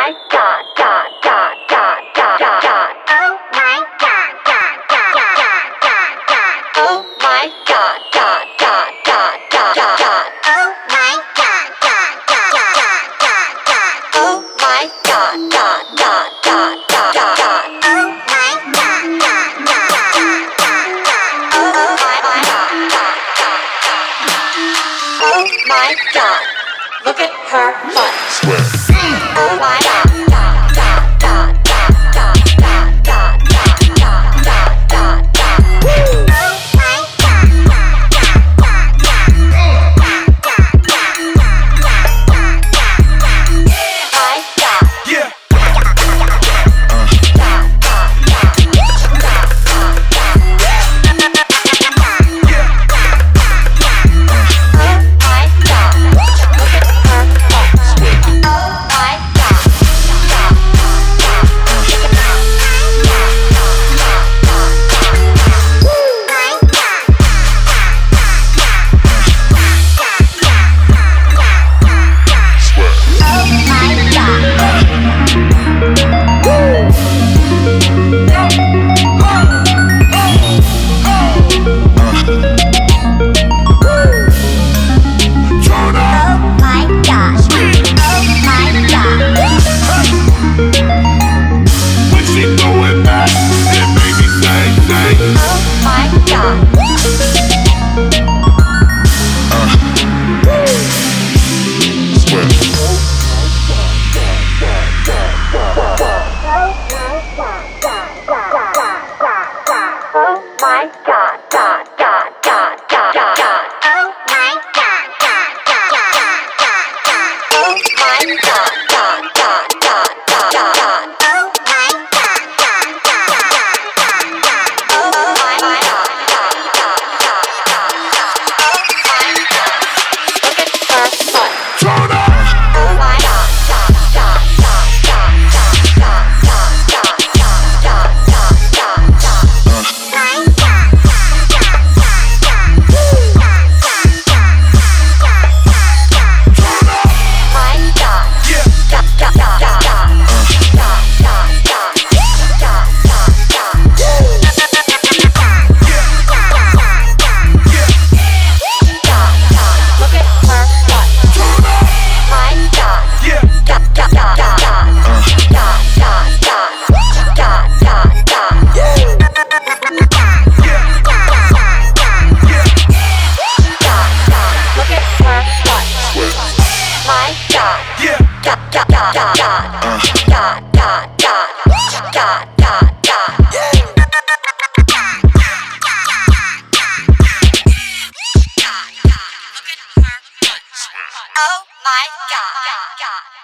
my god, god, god, god, god, god, god. Oh my god, god, god, god, god, god. Oh my god, god, god, god, god, god. Oh my god, god, god, god, god, god. Oh my god, god, god, god, god, god. Oh my god, god, god, god, god, god. Oh my god, god, god, god. Oh my god. Look at her butt. Oh my god. Oh my god.